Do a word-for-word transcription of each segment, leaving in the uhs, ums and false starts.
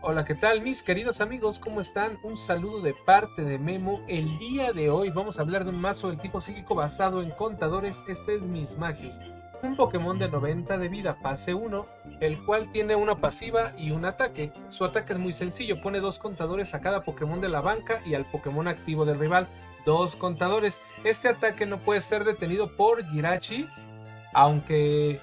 Hola, ¿qué tal mis queridos amigos? ¿Cómo están? Un saludo de parte de Memo. El día de hoy vamos a hablar de un mazo del tipo psíquico basado en contadores. Este es Mismagius, un Pokémon de noventa de vida, pase uno, el cual tiene una pasiva y un ataque. Su ataque es muy sencillo, pone dos contadores a cada Pokémon de la banca y al Pokémon activo del rival, dos contadores. Este ataque no puede ser detenido por Jirachi, aunque...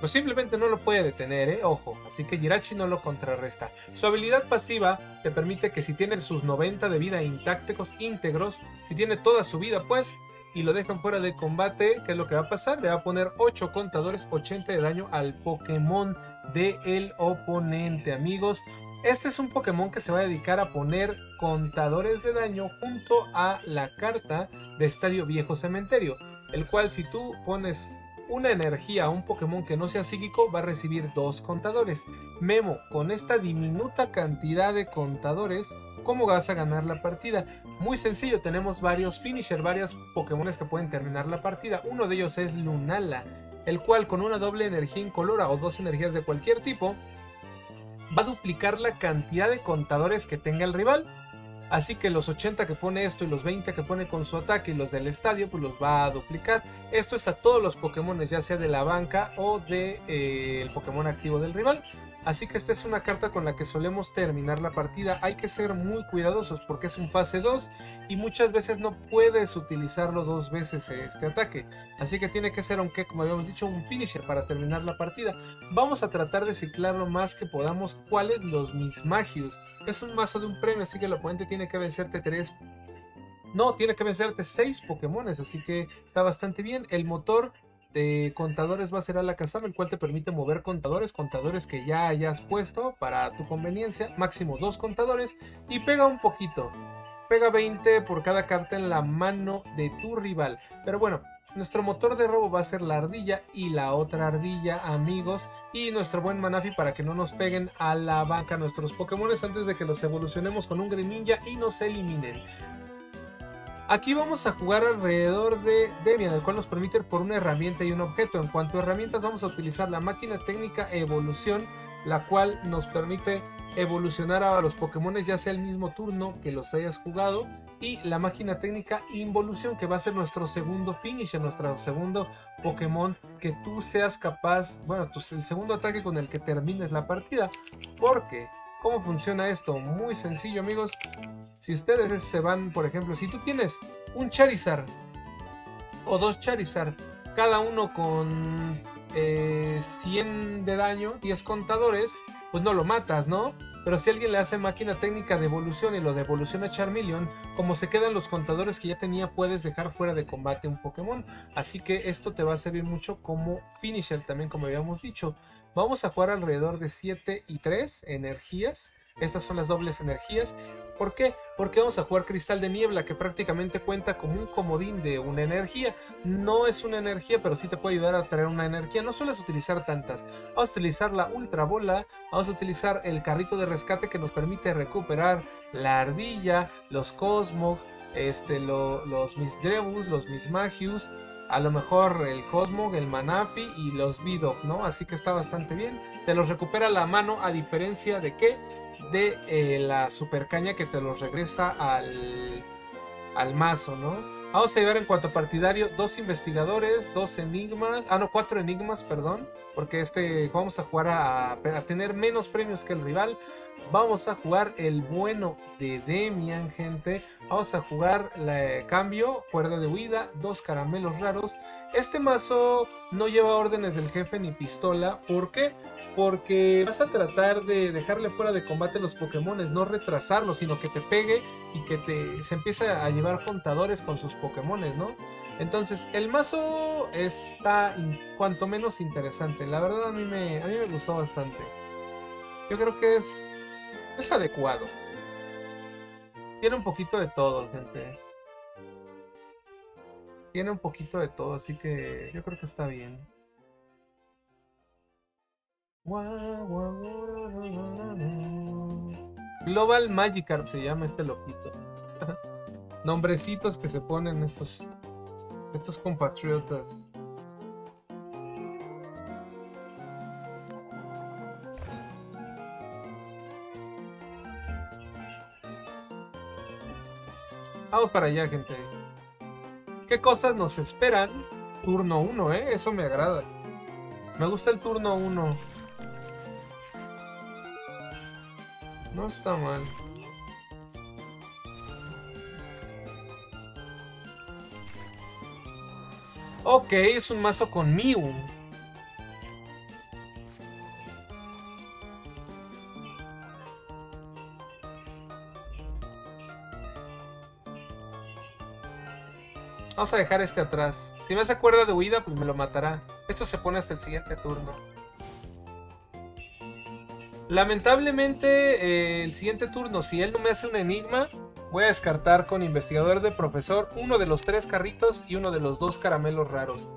pues simplemente no lo puede detener, ¿eh? Ojo, así que Jirachi no lo contrarresta. Su habilidad pasiva te permite que si tiene sus noventa de vida intactos, íntegros, si tiene toda su vida pues, y lo dejan fuera de combate, ¿qué es lo que va a pasar? Le va a poner ocho contadores, ochenta de daño al Pokémon del oponente, amigos. Este es un Pokémon que se va a dedicar a poner contadores de daño junto a la carta de Estadio Viejo Cementerio, el cual si tú pones... una energía a un Pokémon que no sea psíquico va a recibir dos contadores. Memo, con esta diminuta cantidad de contadores, ¿cómo vas a ganar la partida? Muy sencillo, tenemos varios finishers, varias Pokémones que pueden terminar la partida. Uno de ellos es Lunala, el cual con una doble energía incolora o dos energías de cualquier tipo, va a duplicar la cantidad de contadores que tenga el rival. Así que los ochenta que pone esto y los veinte que pone con su ataque y los del estadio, pues los va a duplicar. Esto es a todos los Pokémon, ya sea de la banca o del de, eh, Pokémon activo del rival. Así que esta es una carta con la que solemos terminar la partida. Hay que ser muy cuidadosos porque es un fase dos y muchas veces no puedes utilizarlo dos veces este ataque. Así que tiene que ser, aunque como habíamos dicho, un finisher para terminar la partida. Vamos a tratar de ciclar lo más que podamos cuáles los Mismagius. Es un mazo de un premio, así que el oponente tiene que vencerte tres... No, tiene que vencerte seis Pokémones, así que está bastante bien. El motor... de contadores va a ser Alakazam, el cual te permite mover contadores, contadores que ya hayas puesto para tu conveniencia, máximo dos contadores, y pega un poquito, pega veinte por cada carta en la mano de tu rival. Pero bueno, nuestro motor de robo va a ser la ardilla y la otra ardilla, amigos, y nuestro buen Manafi para que no nos peguen a la banca nuestros Pokémones antes de que los evolucionemos con un Greninja y nos eliminen. Aquí vamos a jugar alrededor de Damián, el cual nos permite por una herramienta y un objeto. En cuanto a herramientas, vamos a utilizar la Máquina Técnica Evolución, la cual nos permite evolucionar a los Pokémon ya sea el mismo turno que los hayas jugado. Y la Máquina Técnica Involución, que va a ser nuestro segundo finish, nuestro segundo Pokémon que tú seas capaz, bueno, el segundo ataque con el que termines la partida. Porque... ¿cómo funciona esto? Muy sencillo, amigos. Si ustedes se van, por ejemplo, si tú tienes un Charizard o dos Charizard, cada uno con eh, cien de daño, diez contadores, pues no lo matas, ¿no? Pero si alguien le hace Máquina Técnica de Evolución y lo devoluciona a Charmeleon, como se quedan los contadores que ya tenía, puedes dejar fuera de combate un Pokémon. Así que esto te va a servir mucho como finisher también, como habíamos dicho. Vamos a jugar alrededor de siete y tres energías. Estas son las dobles energías. ¿Por qué? Porque vamos a jugar Cristal de Niebla, que prácticamente cuenta como un comodín de una energía. No es una energía, pero sí te puede ayudar a traer una energía. No sueles utilizar tantas. Vamos a utilizar la Ultra Bola, vamos a utilizar el Carrito de Rescate, que nos permite recuperar la ardilla, los Cosmog, este, lo, los Misdreavus, los Mismagius, a lo mejor el Cosmog, el Manafi y los Bidoof, ¿no? Así que está bastante bien. Te los recupera la mano, a diferencia de que de eh, la super caña que te los regresa al, al mazo, ¿no? Vamos a llevar en cuanto a partidario dos investigadores, dos enigmas, ah no, cuatro enigmas, perdón, porque este vamos a jugar a, a tener menos premios que el rival. Vamos a jugar el bueno de Damián, gente. Vamos a jugar la Cambio, Cuerda de Huida, dos Caramelos Raros. Este mazo no lleva Órdenes del Jefe ni Pistola. ¿Por qué? Porque vas a tratar de dejarle fuera de combate los Pokémones, no retrasarlos, sino que te pegue y que te, se empiece a llevar contadores con sus Pokémones, ¿no? Entonces, el mazo está cuanto menos interesante. La verdad, a mí me, a mí me gustó bastante. Yo creo que es... es adecuado. Tiene un poquito de todo, gente. Tiene un poquito de todo, así que yo creo que está bien. Global Magikarp se llama este loquito. Nombrecitos que se ponen estos, estos compatriotas. Vamos para allá, gente. ¿Qué cosas nos esperan? Turno uno, ¿eh? Eso me agrada. Me gusta el turno uno. No está mal. Ok, es un mazo con Mew. Vamos a dejar este atrás. Si me hace cuerda de huida, pues me lo matará. Esto se pone hasta el siguiente turno. Lamentablemente, eh, el siguiente turno, si él no me hace un enigma, voy a descartar con investigador de profesor uno de los tres carritos y uno de los dos caramelos raros.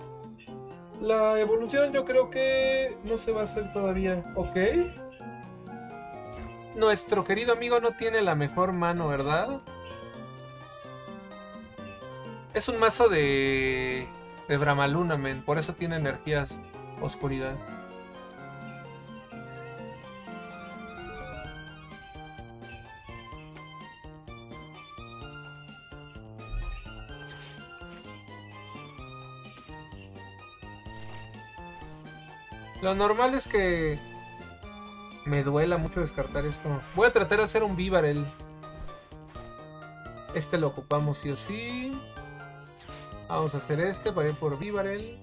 La evolución yo creo que no se va a hacer todavía, ¿ok? Nuestro querido amigo no tiene la mejor mano, ¿verdad? Es un mazo de, de Bramalunamen, por eso tiene energías oscuridad. Lo normal es que me duela mucho descartar esto. Voy a tratar de hacer un Bibarel. Este lo ocupamos sí o sí. Vamos a hacer este para ir por Bibarel.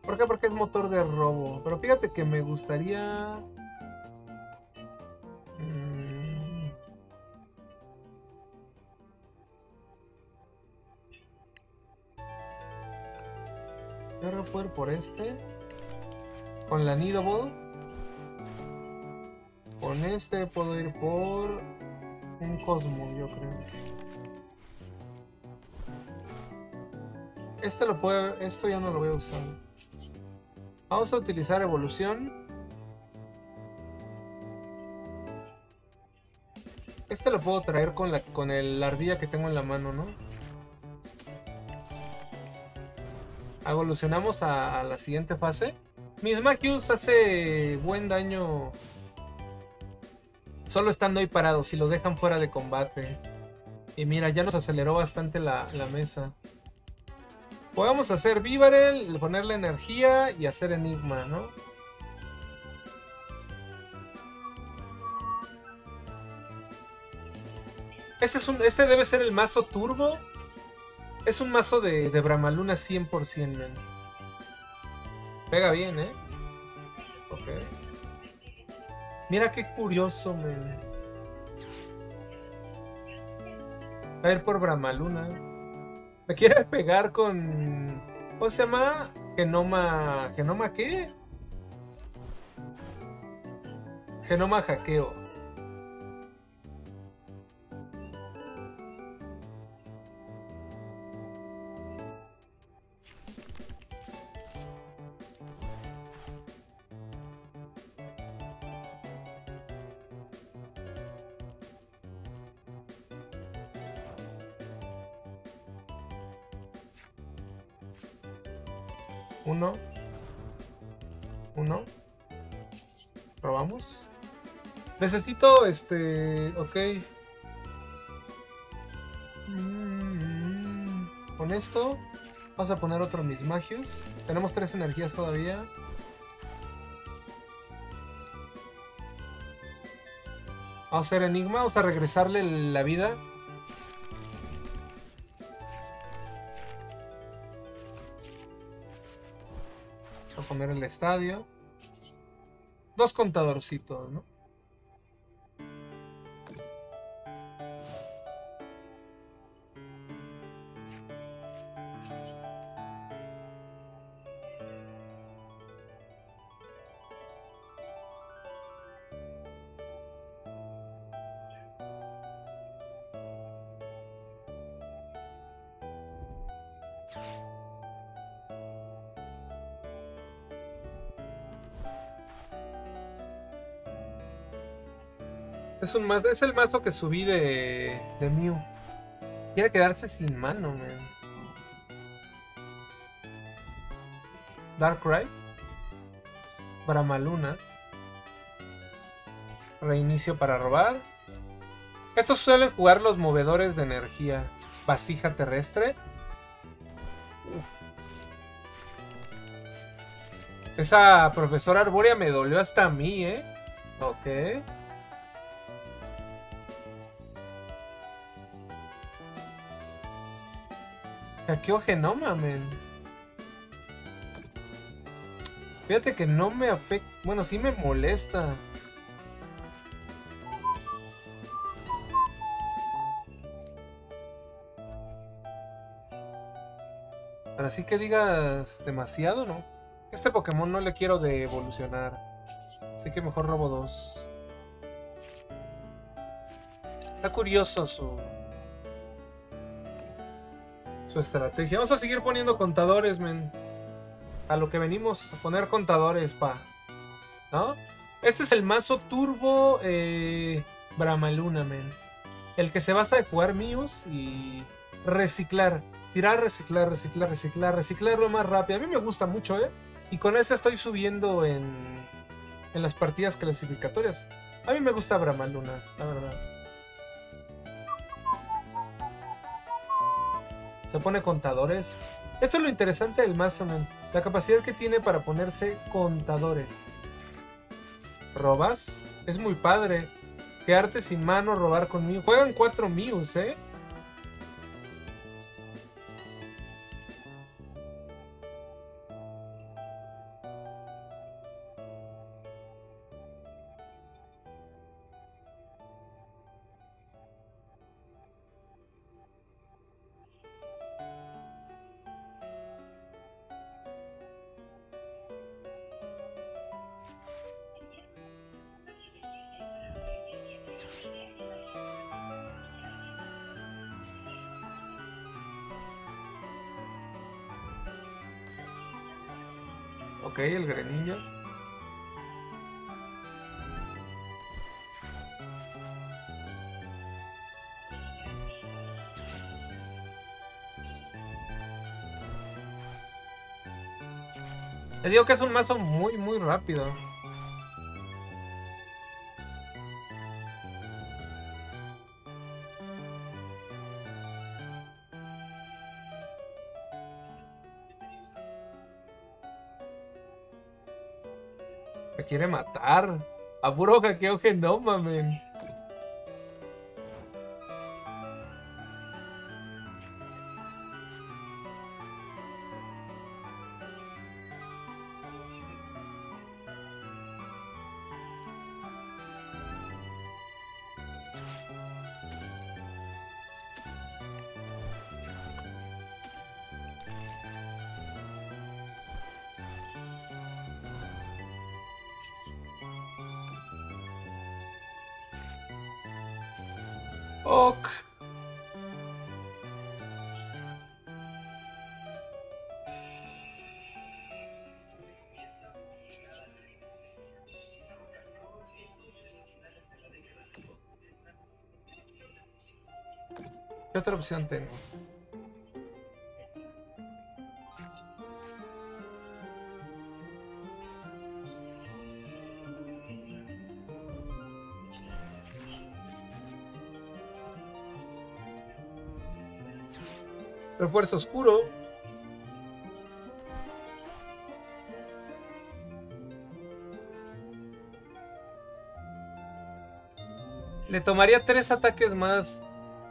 ¿Por qué? Porque es motor de robo. Pero fíjate que me gustaría... Mm... Yo no puedo ir por este. Con la Nido Ball. Con este puedo ir por... un Cosmog, yo creo. Este lo puedo... Esto ya no lo voy a usar. Vamos a utilizar evolución. Este lo puedo traer con la con el ardilla que tengo en la mano, ¿no? Evolucionamos a, a la siguiente fase. Mismagius hace buen daño... Solo estando ahí parados, si lo dejan fuera de combate. Y mira, ya nos aceleró bastante la, la mesa. Podemos hacer Bibarel, ponerle energía y hacer enigma, ¿no? Este, es un, este debe ser el mazo turbo. Es un mazo de, de Bramaluna cien por ciento, man. Pega bien, ¿eh? Ok. Mira qué curioso, man. A ver por Bramaluna. Me quiere pegar con... ¿Cómo se llama? Genoma... ¿Genoma qué? Genoma Hackeo. Uno. Uno. Probamos. Necesito este... Ok. Mm, con esto vamos a poner otro Mismagius. Tenemos tres energías todavía. Vamos a hacer enigma. Vamos a regresarle la vida. Poner el estadio, dos contadorcitos, ¿no? Es, un mazo, es el mazo que subí de, de Mew. Quiere quedarse sin mano, man. Darkrai. Bramaluna. Reinicio para robar. Estos suelen jugar los movedores de energía. Vasija terrestre. Esa profesora Arborea me dolió hasta a mí, ¿eh? Ok. Hackeo Genoma, men. Fíjate que no me afecta. Bueno, sí me molesta. Pero así que digas demasiado, ¿no? Este Pokémon no le quiero de evolucionar. Así que mejor robo dos. Está curioso su... su estrategia. Vamos a seguir poniendo contadores, men. A lo que venimos, a poner contadores, pa. ¿No? Este es el mazo turbo eh, Bramalunamen. El que se basa en jugar Mews y reciclar. Tirar, reciclar, reciclar, reciclar, reciclarlo más rápido. A mí me gusta mucho, ¿eh? Y con ese estoy subiendo en, en las partidas clasificatorias. A mí me gusta Bramaluna, la verdad. Se pone contadores. Esto es lo interesante del Massaman. La capacidad que tiene para ponerse contadores. Robas. Es muy padre. Quedarte sin mano, robar con Mew. Juegan cuatro Mews, eh. Ok, el Greninja. Les digo que es un mazo muy, muy rápido. Quiere matar. A puro hackeo Genoma, men. Ok. ¿Qué otra opción tengo? Refuerzo oscuro. Le tomaría tres ataques más.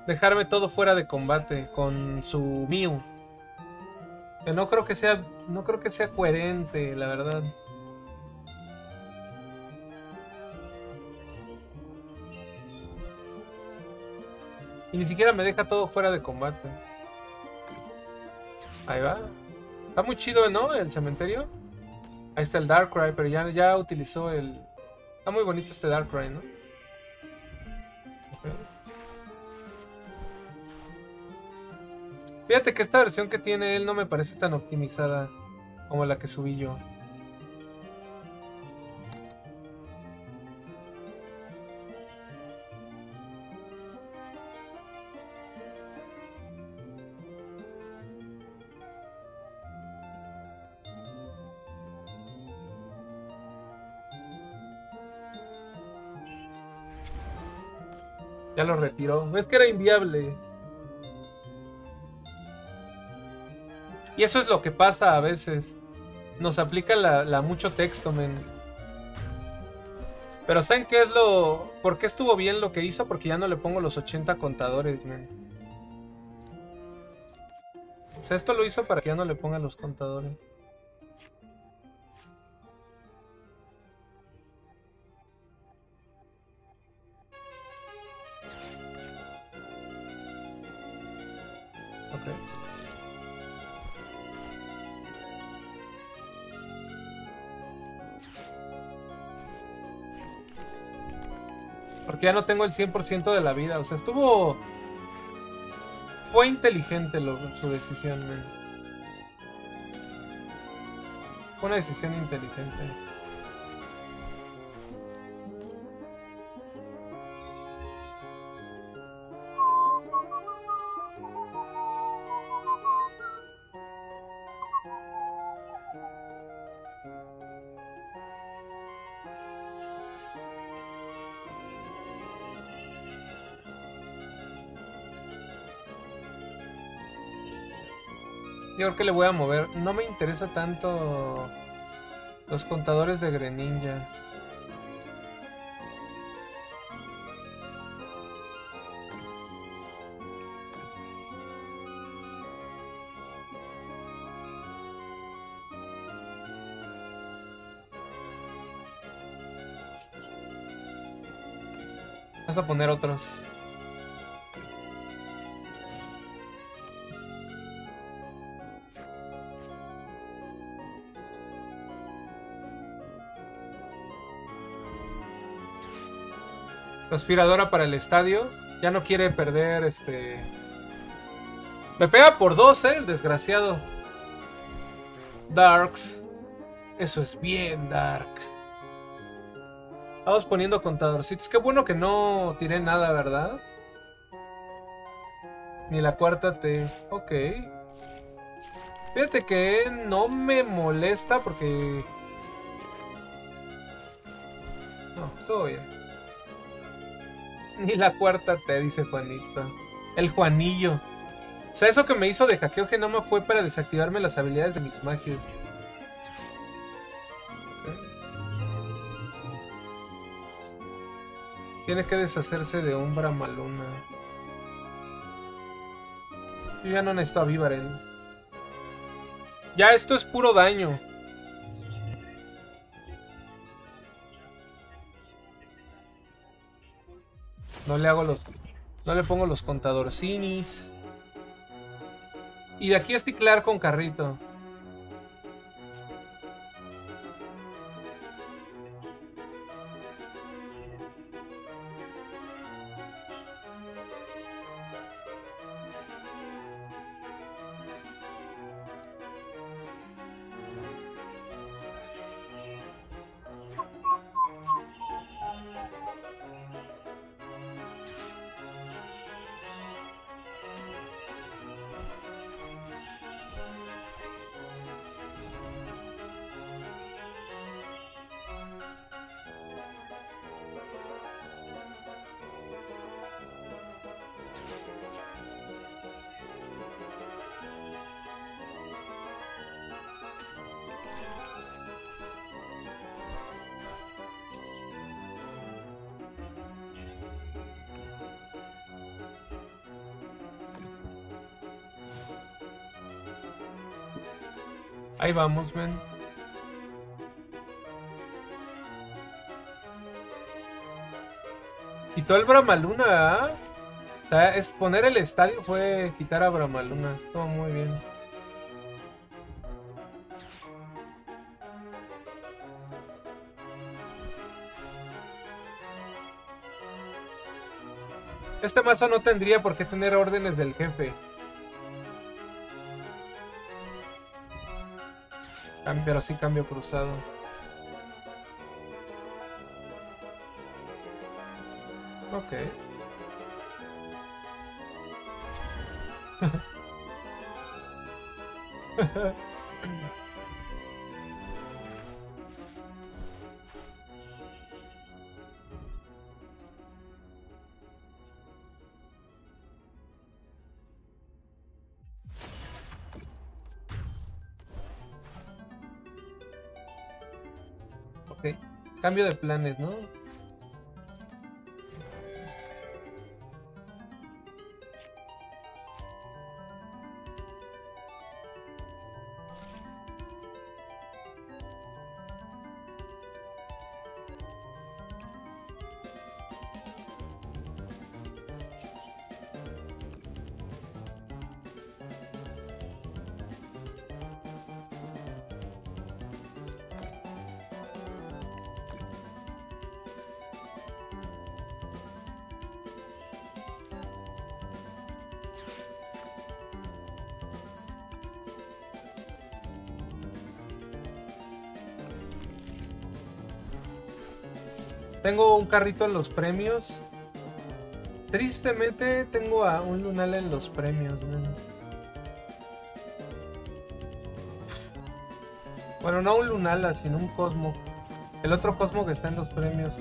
Dejarme todo fuera de combate con su Mew. Que no creo que sea, no creo que sea coherente, la verdad. Y ni siquiera me deja todo fuera de combate. Ahí va. Está muy chido, ¿no? El cementerio. Ahí está el Darkrai, pero ya, ya utilizó el... Está muy bonito este Darkrai, ¿no? Okay. Fíjate que esta versión que tiene él no me parece tan optimizada como la que subí yo. Ya lo retiró. Es que era inviable. Y eso es lo que pasa a veces. Nos aplica la, la mucho texto, men. Pero ¿saben qué es lo...? ¿Por qué estuvo bien lo que hizo? Porque ya no le pongo los ochenta contadores, men. O sea, esto lo hizo para que ya no le pongan los contadores. Porque ya no tengo el cien por ciento de la vida. O sea, estuvo... Fue inteligente lo, su decisión, man. Fue una decisión inteligente. Yo creo que le voy a mover. No me interesa tanto los contadores de Greninja. Vas a poner otros. Aspiradora para el estadio. Ya no quiere perder este... Me pega por dos, eh, el desgraciado. Darks. Eso es bien dark. Vamos poniendo contadorcitos. Qué bueno que no tiré nada, ¿verdad? Ni la cuarta T. Ok. Fíjate que no me molesta porque... No, eso bien. Ni la cuarta te dice Juanito. El Juanillo. O sea, eso que me hizo de hackeo genoma fue para desactivarme las habilidades de Mismagius. Okay. Tiene que deshacerse de un Bramaluna. Yo ya no necesito a Bibarel. Ya esto es puro daño. No le hago los... No le pongo los contadorcinis. Y de aquí es ticlar con carrito. Ahí vamos, men. Quitó el Bramaluna, ¿eh? O sea, es poner el estadio fue quitar a Bramaluna. Todo muy bien. Este mazo no tendría por qué tener órdenes del jefe. Pero sí cambio cruzado. Ok. Ok. Cambio de planes, ¿no? Tengo un carrito en los premios. Tristemente tengo a un Lunala en los premios, man. Bueno, no un Lunala, sino un Cosmog. El otro Cosmog que está en los premios.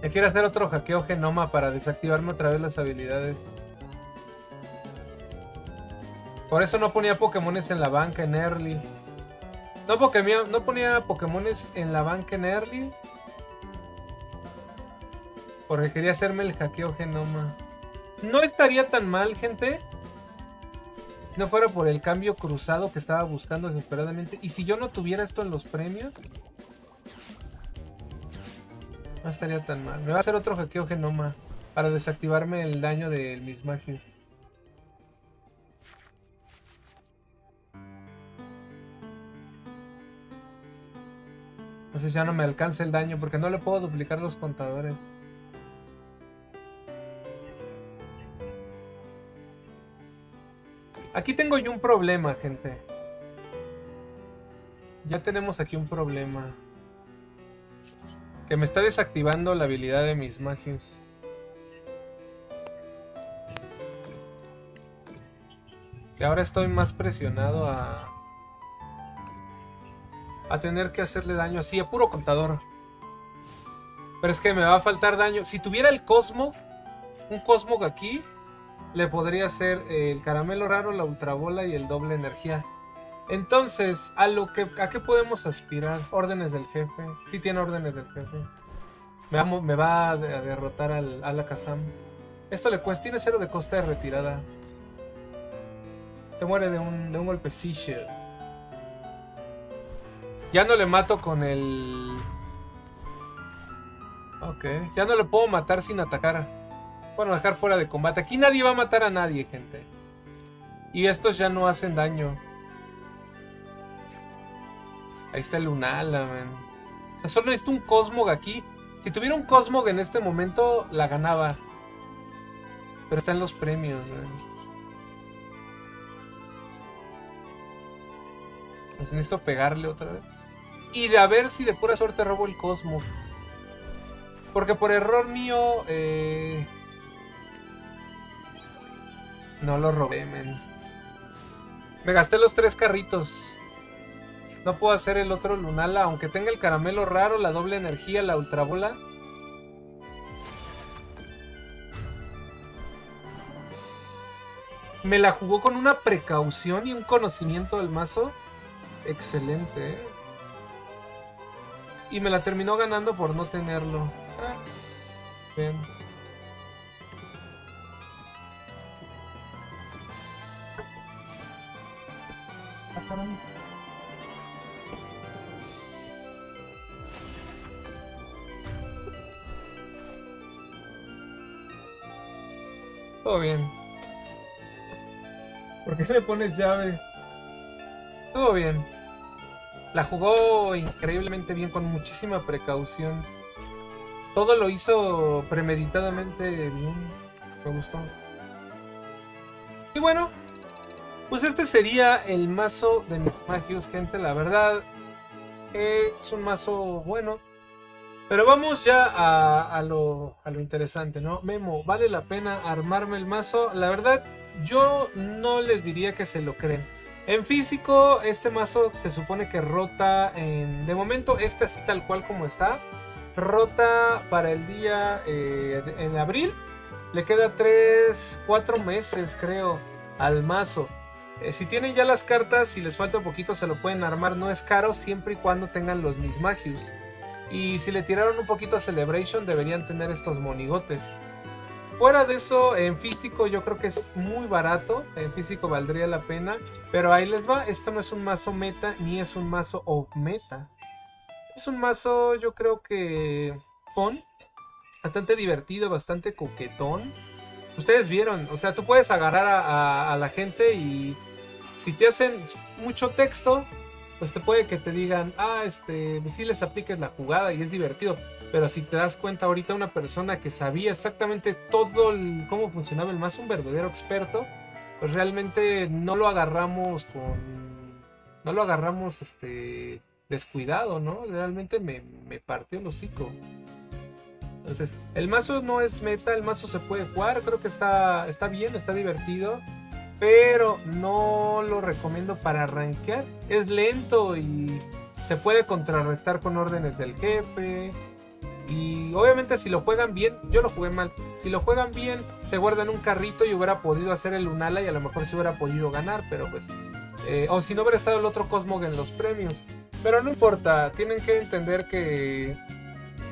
Me quiero hacer otro hackeo genoma para desactivarme otra vez las habilidades. Por eso no ponía Pokémones en la banca en early. No, porque no ponía Pokémones en la banca en early. Porque quería hacerme el hackeo genoma. No estaría tan mal, gente. Si no fuera por el cambio cruzado que estaba buscando desesperadamente. Y si yo no tuviera esto en los premios... No estaría tan mal. Me va a hacer otro hackeo genoma para desactivarme el daño del Mismagius. No sé si ya no me alcanza el daño porque no le puedo duplicar los contadores. Aquí tengo yo un problema, gente. Ya tenemos aquí un problema. Que me está desactivando la habilidad de Mismagius. Que ahora estoy más presionado a... A tener que hacerle daño así, a puro contador. Pero es que me va a faltar daño. Si tuviera el Cosmog, un Cosmog aquí, le podría hacer el Caramelo Raro, la Ultra Bola y el Doble Energía. Entonces, ¿a, lo que, ¿a qué podemos aspirar? Órdenes del jefe. Sí tiene órdenes del jefe. Me va, me va a derrotar al Alakazam. Esto le cuesta. Tiene cero de coste de retirada. Se muere de un, de un golpecillo. Ya no le mato con el... Ok. Ya no le puedo matar sin atacar. Bueno, dejar fuera de combate. Aquí nadie va a matar a nadie, gente. Y estos ya no hacen daño. Ahí está el Lunala, man. O sea, solo necesito un Cosmog aquí. Si tuviera un Cosmog en este momento, la ganaba. Pero está en los premios, man. Pues necesito pegarle otra vez. Y de a ver si de pura suerte robo el Cosmog. Porque por error mío... Eh... No lo robé, man. Me gasté los tres carritos. No puedo hacer el otro Lunala, aunque tenga el caramelo raro, la doble energía, la ultra bola. Me la jugó con una precaución y un conocimiento del mazo. Excelente, ¿eh? Y me la terminó ganando por no tenerlo. Ah, bien. Ah, caramba. Todo bien. ¿Por qué le pones llave? Estuvo bien. La jugó increíblemente bien, con muchísima precaución. Todo lo hizo premeditadamente bien. Me gustó. Y bueno, pues este sería el mazo de Mismagius, gente. La verdad, es un mazo bueno. Pero vamos ya a, a, lo, a lo interesante, ¿no? Memo, ¿vale la pena armarme el mazo? La verdad, yo no les diría que se lo creen. En físico, este mazo se supone que rota en... De momento, este así tal cual como está. Rota para el día eh, en abril. Le queda tres, cuatro meses, creo, al mazo. Eh, si tienen ya las cartas, si les falta un poquito, se lo pueden armar. No es caro, siempre y cuando tengan los Mismagius. Y si le tiraron un poquito a Celebration, deberían tener estos monigotes. Fuera de eso, en físico yo creo que es muy barato. En físico valdría la pena. Pero ahí les va, esto no es un mazo meta, ni es un mazo off meta. Es un mazo, yo creo que fun. Bastante divertido, bastante coquetón. Ustedes vieron, o sea, tú puedes agarrar a, a, a la gente y... Si te hacen mucho texto... Pues te puede que te digan, ah, este, si les apliques la jugada y es divertido. Pero si te das cuenta ahorita, una persona que sabía exactamente todo el, cómo funcionaba el mazo, un verdadero experto, pues realmente no lo agarramos con, no lo agarramos este, descuidado, ¿no? Realmente me, me partió el hocico. Entonces, el mazo no es meta, el mazo se puede jugar, creo que está, está bien, está divertido. Pero no lo recomiendo para rankear. Es lento y se puede contrarrestar con órdenes del jefe. Y obviamente si lo juegan bien, yo lo jugué mal. Si lo juegan bien, se guardan un carrito y hubiera podido hacer el Lunala y a lo mejor se hubiera podido ganar. Pero pues... Eh, o si no hubiera estado el otro Cosmog en los premios. Pero no importa, tienen que entender que...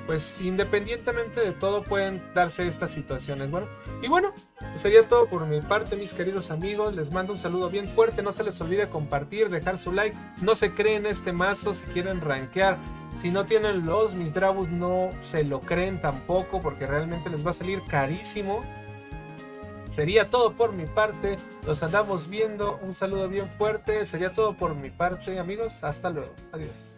Pues independientemente de todo pueden darse estas situaciones. Bueno, y bueno, pues sería todo por mi parte, mis queridos amigos. Les mando un saludo bien fuerte. No se les olvide compartir, dejar su like. No se creen este mazo si quieren rankear. Si no tienen los Misdreavus, no se lo creen tampoco, porque realmente les va a salir carísimo. Sería todo por mi parte. Los andamos viendo. Un saludo bien fuerte. Sería todo por mi parte, amigos. Hasta luego. Adiós.